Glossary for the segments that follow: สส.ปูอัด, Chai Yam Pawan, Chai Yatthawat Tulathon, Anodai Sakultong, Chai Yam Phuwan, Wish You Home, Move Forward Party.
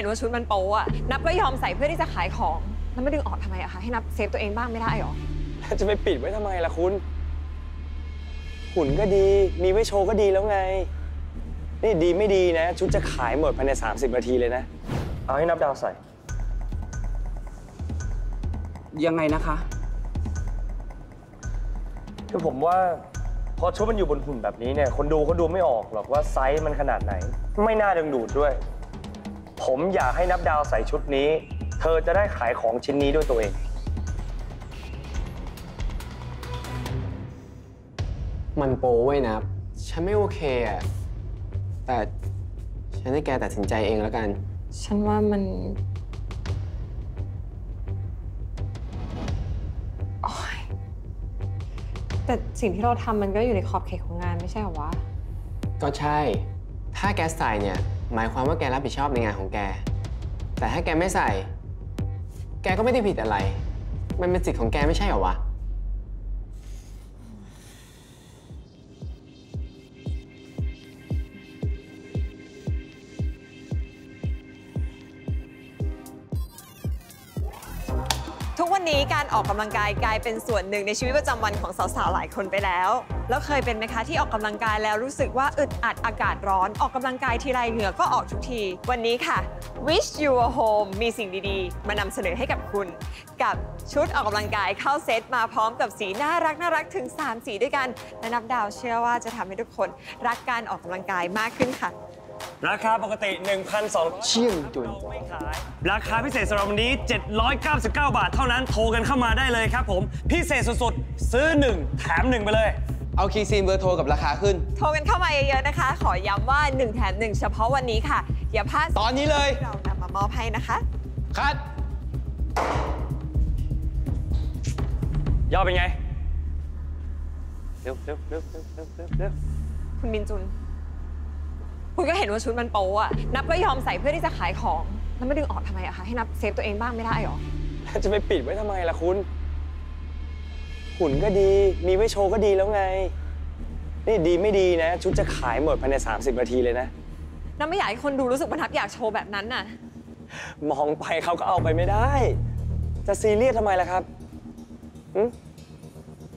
ห็นว่าชุดมันโป๊ะนับก็ยอมใส่เพื่อที่จะขายของแล้วไม่ดึงออกทำไมอะคะให้นับเซฟตัวเองบ้างไม่ได้หรอแล้วจะไปปิดไว้ทำไมล่ะคุณหุ่นก็ดีมีไว้โชว์ก็ดีแล้วไงนี่ดีไม่ดีนะชุดจะขายหมดภายใน30นาทีเลยนะเอาให้นับดาวใส่ยังไงนะคะคือผมว่าพอชุดมันอยู่บนหุ่นแบบนี้เนี่ยคนดูเขาดูไม่ออกหรอกว่าไซส์มันขนาดไหนไม่น่าดึงดูดด้วยผมอยากให้นับดาวใส่ชุดนี้เธอจะได้ขายของชิ้นนี้ด้วยตัวเองมันโป้ไว้นะฉันไม่โอเคอะแต่ฉันให้แกตัดสินใจเองแล้วกันฉันว่ามันแต่สิ่งที่เราทำมันก็อยู่ในขอบเขตของงานไม่ใช่หรอวะก็ใช่ถ้าแกใส่เนี่ยหมายความว่าแกรับผิดชอบในงานของแกแต่ถ้าแกไม่ใส่แกก็ไม่ได้ผิดอะไรมันเป็นสิทธิ์ของแกไม่ใช่หรอวะทุกวันนี้การออกกำลังกายกลายเป็นส่วนหนึ่งในชีวิตประจำวันของสาวๆหลายคนไปแล้วแล้วเคยเป็นไหมคะที่ออกกำลังกายแล้วรู้สึกว่าอึดอัดอากาศร้อนออกกำลังกายทีไรเหงื่อก็ออกทุกทีวันนี้ค่ะ Wish You Home มีสิ่งดีๆมานำเสนอให้กับคุณกับชุดออกกำลังกายเข้าเซตมาพร้อมกับสีน่ารักถึง3สีด้วยกันและนับดาวเชื่อว่าจะทำให้ทุกคนรักการออกกำลังกายมากขึ้นค่ะราคาปกติ 1,200 เชี่ยงจุนราคาพิเศษสำหรับวันนี้799บาทเท่านั้นโทรกันเข้ามาได้เลยครับผมพิเศษสุดๆซื้อ1แถม1ไปเลยเอาคีย์ซีนเบอร์โทรกับราคาขึ้นโทรกันเข้ามาเยอะๆนะคะขอย้ำว่า1แถม1เฉพาะวันนี้ค่ะอย่าพลาดตอนนี้เลยเรานำมามอบให้นะคะคัดย่อเป็นไงเร็วคุณบินจุนคุณก็เห็นว่าชุดมันโป๊ะนับก็ยอมใส่เพื่อที่จะขายของแล้วไม่ดึงออกทำไมอะคะให้นับเซฟตัวเองบ้างไม่ได้หรอจะไปปิดไว้ทำไมล่ะคุณหุ่นก็ดีมีไว้โชว์ก็ดีแล้วไงนี่ดีไม่ดีนะชุดจะขายหมดภายใน30นาทีเลยนะนับไม่อยากให้คนดูรู้สึกว่านับอยากโชว์แบบนั้นน่ะมองไปเขาก็เอาไปไม่ได้จะซีเรียสทำไมล่ะครับ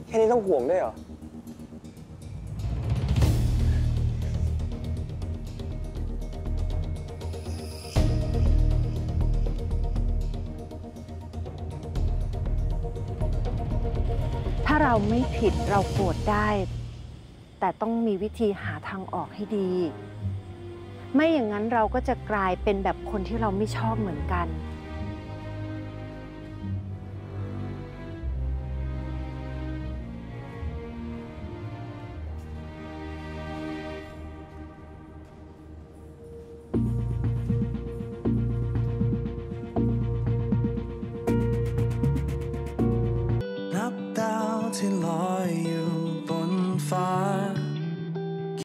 แค่นี้ต้องห่วงด้วยหรอถ้าเราไม่ผิดเราโกรธได้แต่ต้องมีวิธีหาทางออกให้ดีไม่อย่างนั้นเราก็จะกลายเป็นแบบคนที่เราไม่ชอบเหมือนกัน